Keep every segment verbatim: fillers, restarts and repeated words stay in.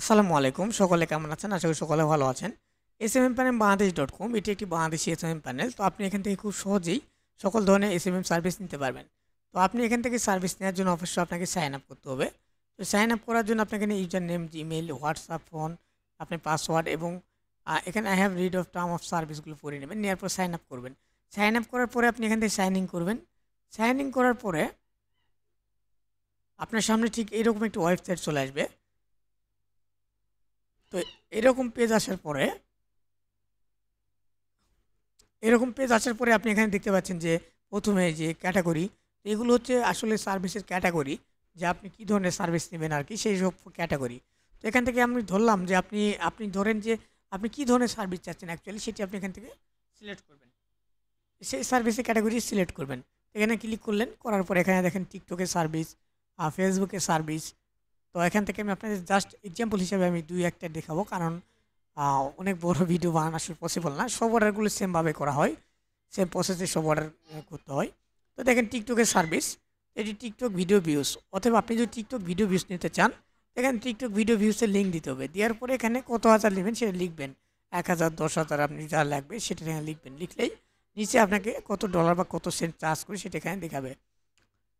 আসসালামু আলাইকুম, সকলে কেমন আছেন? আশা করি সকলে ভালো আছেন। S M M panel Bangladesh dot com এটি একটি Bangladeshi S M M panel. তো আপনি এখান থেকে খুব সহজেই সকল ধরনের এস এম এম সার্ভিস নিতে পারবেন। তো আপনি এখান থেকে সার্ভিস নেওয়ার জন্য অবশ্যই আপনাকে সাইন আপ করতে হবে। তো সাইন আপ করার জন্য আপনাকে user name, Gmail, WhatsApp, phone, আপনার পাসওয়ার্ড এবং এখানে I have read of term of সার্ভিসগুলো পড়ে নেবেন। নেওয়ার পর সাইন আপ করবেন। সাইন আপ করার পরে আপনি এখান থেকে সাইন ইন করবেন। সাইন ইন করার পরে আপনার সামনে ঠিক এরকম একটি ওয়েবসাইট চলে আসবে। তো এরকম পেজ আসার পরে এরকম পেজ আসার পরে আপনি এখানে দেখতে পাচ্ছেন যে প্রথমে যে ক্যাটাগরি, এগুলো হচ্ছে আসলে সার্ভিসের ক্যাটাগরি, যে আপনি কী ধরনের সার্ভিস নেবেন আর কি, সেই সব ক্যাটাগরি। তো এখান থেকে আমি ধরলাম যে আপনি আপনি ধরেন যে আপনি কী ধরনের সার্ভিস চাচ্ছেন অ্যাকচুয়ালি, সেটি আপনি এখান থেকে সিলেক্ট করবেন, সেই সার্ভিসের ক্যাটাগরি সিলেক্ট করবেন। এখানে ক্লিক করলেন, করার পরে এখানে দেখেন টিকটকের সার্ভিস, ফেসবুকের সার্ভিস। তো এখান থেকে আমি আপনাদের জাস্ট এক্সাম্পল হিসাবে আমি দুই একটা দেখাবো, কারণ অনেক বড় ভিডিও বানানো আসলে পসিবল না। সব অর্ডারগুলো সেমভাবে করা হয়, সেম প্রসেসে সব অর্ডার করতে হয়। তো দেখেন টিকটকের সার্ভিস, এটি টিকটক ভিডিও ভিউজ, অথবা আপনি যদি টিকটক ভিডিও ভিউজ নিতে চান, এখানে টিকটক ভিডিও ভিউজের লিঙ্ক দিতে হবে। দেওয়ার পরে এখানে কত হাজার নেবেন সেটা লিখবেন, এক হাজার দশ হাজার আপনি যা লাগবে সেটা এখানে লিখবেন। লিখলেই নিচে আপনাকে কত ডলার বা কত সেন্ট চার্জ করে সেটা এখানে দেখাবে।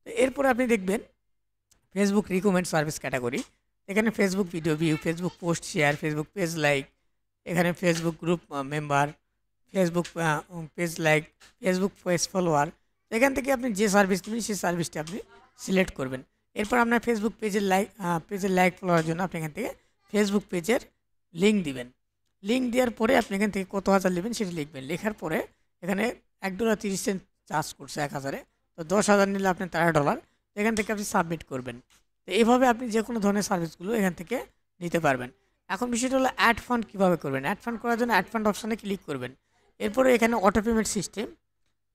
তো এরপরে আপনি দেখবেন ফেসবুক রিকমেন্ড সার্ভিস ক্যাটাগরি, এখানে Facebook video view, Facebook post share, Facebook page like, এখানে Facebook group member, Facebook page like, Facebook page follower. এখান থেকে আপনি যে সার্ভিস নেবেন সেই সার্ভিসটি আপনি সিলেক্ট করবেন। এরপর আপনার ফেসবুক পেজের লাইক পেজের লাইক ফলোয়ার জন্য আপনি এখান থেকে ফেসবুক পেজের লিঙ্ক দিবেন। লিঙ্ক দেওয়ার পরে আপনি এখান থেকে কত হাজার নেবেন সেটি লিখবেন। লেখার পরে এখানে এক ডলার তিরিশ সেন্ট চার্জ করছে এক হাজারে, তো দশ হাজার নিলে আপনার তেরো ডলার। এখান থেকে আপনি সাবমিট করবেন। তো এইভাবে আপনি যে কোনো ধরনের সার্ভিসগুলো এখান থেকে নিতে পারবেন। এখন বিষয়টা হলো অ্যাড ফান্ড কীভাবে করবেন। অ্যাড ফান্ড করার জন্য অ্যাড ফান্ড অপশানে ক্লিক করবেন। এরপরে এখানে অটো পেমেন্ট সিস্টেম,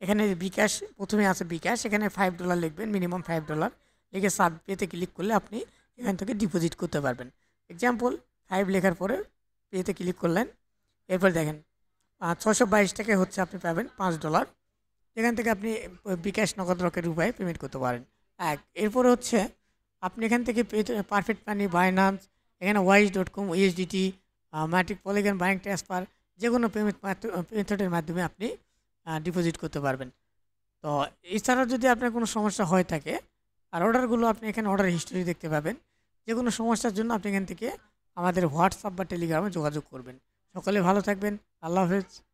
এখানে বিকাশ, প্রথমে আছে বিকাশ, এখানে ফাইভ ডলার লিখবেন, মিনিমাম ফাইভ ডলার লিখে সাব পেতে ক্লিক করলে আপনি এখান থেকে ডিপোজিট করতে পারবেন। এক্সাম্পল ফাইভ লেখার পরে পেতে ক্লিক করলেন। এরপর দেখেন ছশো বাইশ টাকা হচ্ছে আপনি পাবেন পাঁচ ডলার। এখান থেকে আপনি বিকাশ, নগদ, রকেট উপায়ে পেমেন্ট করতে পারেন। এক এরপরে হচ্ছে আপনি এখান থেকে পারফেক্ট মানি, বাইনান্স, এখানে Wise dot com, USDT, Matic, Polygon, bank transfer, যে কোনো পেমেন্ট মেথডের মাধ্যমে আপনি ডিপোজিট করতে পারবেন। তো এছাড়াও যদি আপনার কোনো সমস্যা হয়ে থাকে, আর অর্ডারগুলো আপনি এখানে অর্ডার হিস্টোরি দেখতে পাবেন। যে কোনো সমস্যার জন্য আপনি এখান থেকে আমাদের হোয়াটসঅ্যাপ বা টেলিগ্রামে যোগাযোগ করবেন। সকলে ভালো থাকবেন। আল্লাহ হাফেজ।